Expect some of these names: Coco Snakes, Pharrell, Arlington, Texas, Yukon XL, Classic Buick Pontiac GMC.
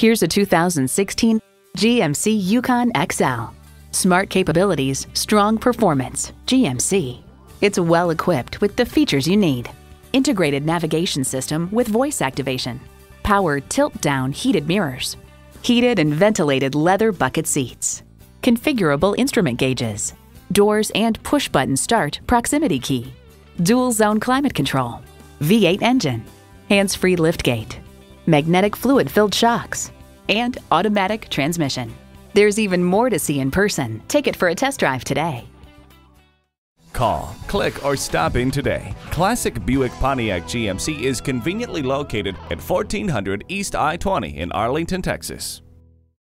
Here's a 2016 GMC Yukon XL. Smart capabilities, strong performance, GMC. It's well equipped with the features you need. Integrated navigation system with voice activation, power tilt-down heated mirrors, heated and ventilated leather bucket seats, configurable instrument gauges, doors and push-button start proximity key, dual-zone climate control, V8 engine, hands-free liftgate, magnetic fluid-filled shocks, and automatic transmission. There's even more to see in person. Take it for a test drive today. Call, click, or stop in today. Classic Buick Pontiac GMC is conveniently located at 1400 East I-20 in Arlington, Texas.